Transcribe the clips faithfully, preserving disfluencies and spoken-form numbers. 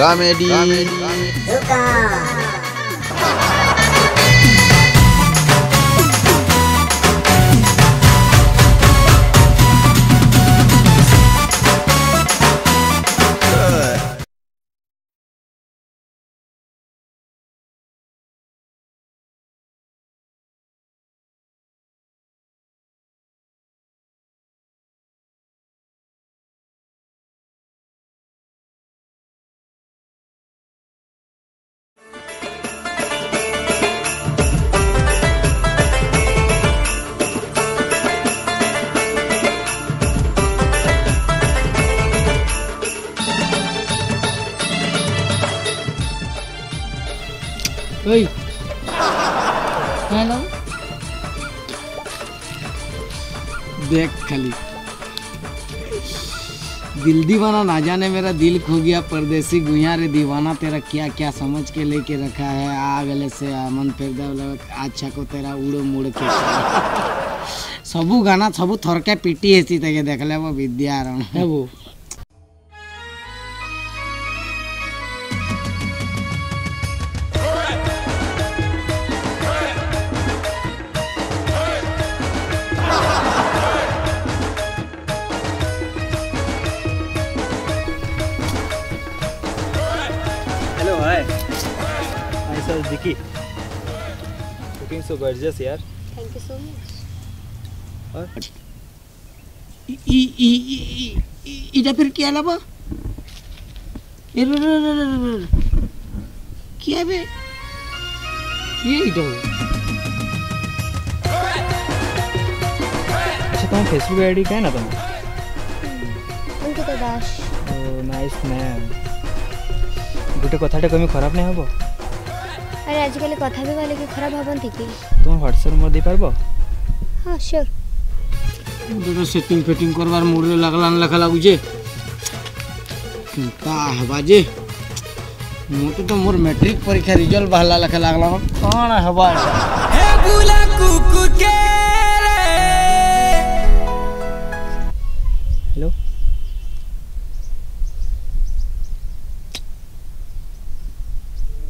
Komedi Duka. Hei, hello, देख खाली दिल दीवाना ना जाने मेरा दिल खो गया परदेसी गुइया रे दीवाना तेरा क्या क्या समझ के लेके रखा है आ गले से आमन फेरदा अच्छा को तेरा उड़ो मुड़ के सबू गाना सबू थरके पीटी हेसी तके देखले वो विद्यारण है वो Vicky, looking so gorgeous, yaar. Thank you so much. और इ इ इ इ इधर फिर क्या लगा? ये रो रो रो रो क्या बे? ये इधर। अच्छा तुम Facebook आईडी क्या है ना तुम? उनके दाश। Oh nice man. गुटे कथा टे कमी खराब नहीं है वो? अरे आजकल कथा भी वाले के खराब भावंती की तुम व्हाट्सएप मोर दे परबो हां श्योर उधर सेटिंग फिटिंग करवार मोरे लागलान लखा लागु जे का हवा जे मोटे तो मोर मैट्रिक परीक्षा रिजल्ट बहला लखा लागला कोन हवा हे गुला कुकुट के हेलो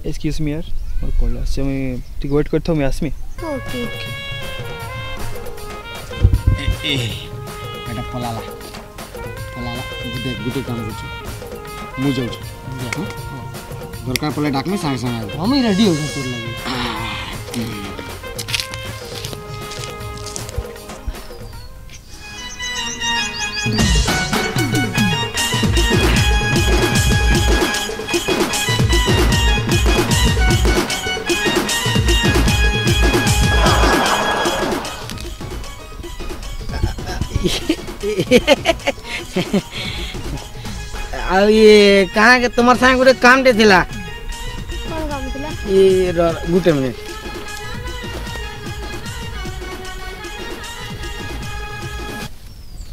एक्सक्यूज मी यार और कोला से मैं ठीक वेट करता हूं यास्मी ओके ए बेटा पलाला पलाला गुटे गुटे काम कर मु जाऊ हां दरकार पले डाक में संग संग हम ही रेडी हो तोर लगे आ ये कहां के तुम्हार संग गुटे काम दे थिला कोन काम थिला ये गुटे में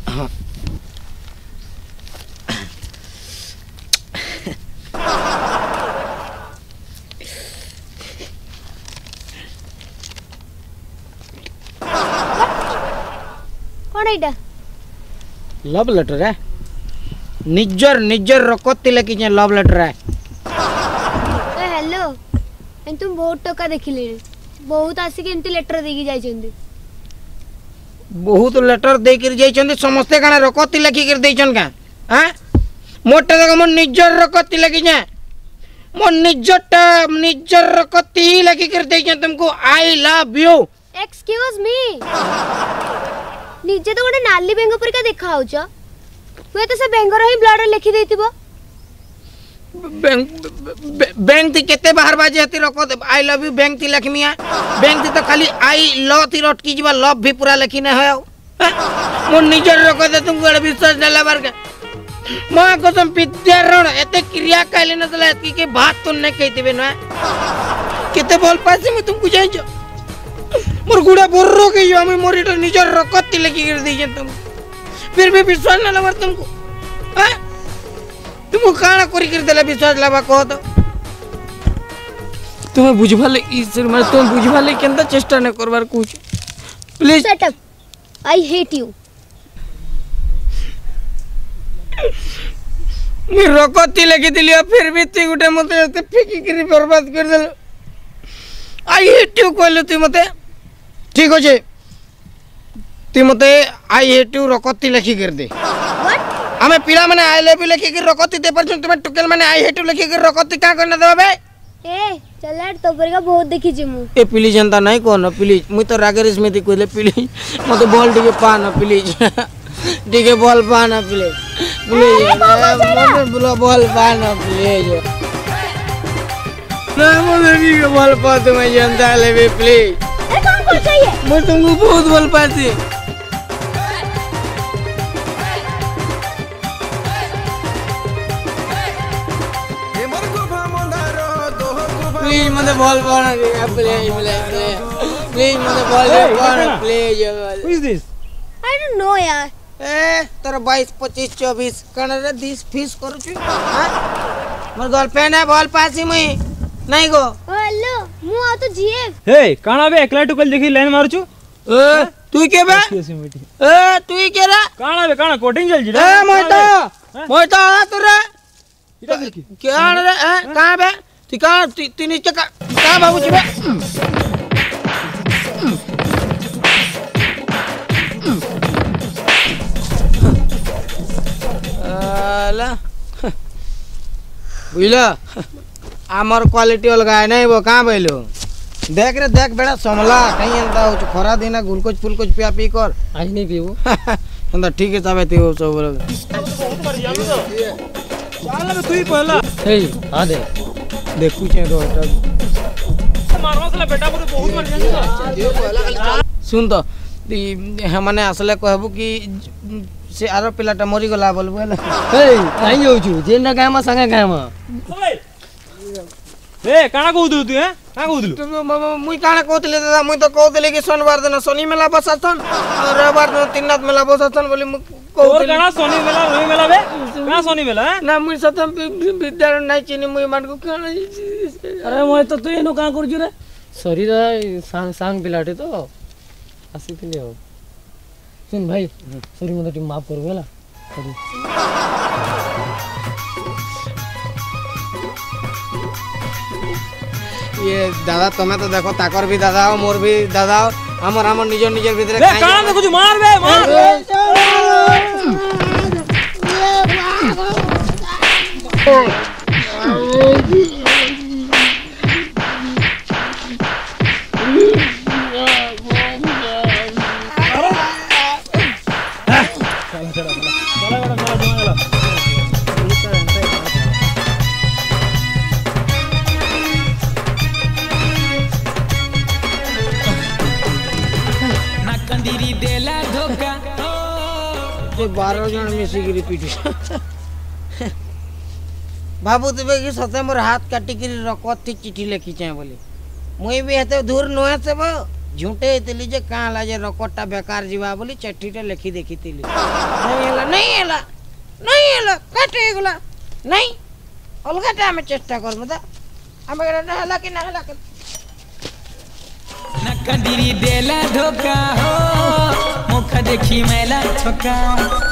हां कोन एडा लव लेटर है निजर निजर रकत लेके जे लव लेटर है ए हेलो एन तुम बहुत टका देखिले बहुत आसी के एंती लेटर देगी जाय छंदी बहुत लेटर देकर जाय छंदी समस्त गाना रकत लेके कर देय छन का हां मोटा देखो मोर निजर रकत लेके जे मोर निजरटा निजर रकत लेके कर देय छन तुमको I love you excuse me निजे तो गोटे नाली बेंग परिका देखा होछ तू तो से बेंगर ही ब्लड लिखि देतिबो बैंक बैंक ती केते बाहर बाजे हती रखो आई लव यू बैंक ती लक्ष्मीया बैंक ती तो खाली आई लव ती रटकी जीवा लव भी पूरा लिखि न होयो मोर निजर रखो दे तुम गोड़ विश्वास न लाबर के मां कसम विद्यारण एते क्रिया काले न चला एतकी के बात तो न कहि देबे न केते बोल पासी मैं तुमको जाई जो मोर गुड़ा बोर्रो के यो हम मोर निजर रकत लेके गिर दी तुम फिर भी विश्वास ना लवर तुमको हैं तुमको काना करी कर देला विश्वास लाबा को तो तुम्हें बुझवा ले इस माने तुम बुझवा ले केंदा चेष्टा न करबार कुछ please shut up I hate you रकती लगे दिली फिर भी तु गोटे मत फेकिकी बर्बाद करदेलु। आई हेट यू कहलु तु मत ठीक अच्छे तु मत आई हेट यू रकती लिखिक दे आम पिला मैंने आई लव यू लिखिक रकती दे पार तुम टुकेल मैंने आई हेट यू लिखिक रकती क्या करना देवा बे ए चल तो परका बहुत देखि जिमु ए प्लीज जनता नहीं कोन प्लीज मु तो रागे स्मिति कहले प्लीज मते बॉल दिगे पाना प्लीज दिगे बॉल पाना प्लीज प्लीज मते बुला बॉल पाना प्लीज ना मते दिगे बॉल पाते मैं जनता लेवे प्लीज ए कौन को चाहिए मु तुमको बहुत बॉल पाती प्लीज मत बॉल पाना प्लीज प्लीज प्लीज मत बॉल पाना please who is this I don't know यार ए तोर बाईस पच्चीस चौबीस कने रे दिस फीस करू छी मोर गर्लफ्रेंड है बॉल पासी मई नहीं गो हेलो मु आ तो जीएफ हे काना बे एकला टुकल देखि लाइन मारू छु ए तू के बे ए तू के रे काना बे काना कोटिंग चल जी ए मोइता मोइता आ तोरे इटा देखि क्या रे का बे ती का तीन ती चक्का का बाबू जी बे आला बुइला हमर क्वालिटी अलगा है नहीं वो का बैलो देख रे देख बेड़ा समला कहीं एंदा हो खरा दिना गुलकोच फुलकोच पिया पी कर आज नहीं पीबो एंदा ठीक है तबे ती हो सब चल बे तू पहला हे आ दे देखू छे तो मारवासला बेटा पुरे बहुत मार जान सुन तो माने असले कहबो कि से आरो पिलाटा मरि गला बोलबो है ए काई जाऊ छु जेना गामा संगे गामा ए काना कहू दू तू है का कहू दू मुई काना कहतले दादा मुई तो कहतले कि शनिवार दिन शनि मेला बसाथन और रविवार दिन तीननाथ मेला बसाथन बोली मु कहतले काना शनि मेला नहीं मेला बे ना शनि मेला ना मुई सतम विद्यालय नहीं चिनी मुई मान को काना अरे मुई तो तू एनो का करजु रे सॉरी रे सांग सांग पिलाटे तो आसी पिले हो सुन भाई सॉरी मत टीम माफ कर होला ये दादा तमे तो देखो ताकर भी दादा हो मोर भी दादा हो हमर हमर निजो निजो भीतर ए काना देखो जो मार बे मार चला चला चला बड़ा मार मार बारह जन मिसिकी पिटी भावुबे कि सते मोर हाथ काटिक रकती चिठी लिखी चाहे बोली मुई भी हेते दूर नुहे से झूठे थी जे कहला जे रकटा बेकार जीवा बोली चिठीटे लिखी देखी थी नहीं हला नहीं हला नहीं हला कटे गला नहीं अलगाटा में चेष्टा करबो त हम ना हला कि ना हला ना कंदीरी देला धोखा हो मुख देखी मैला ठोका।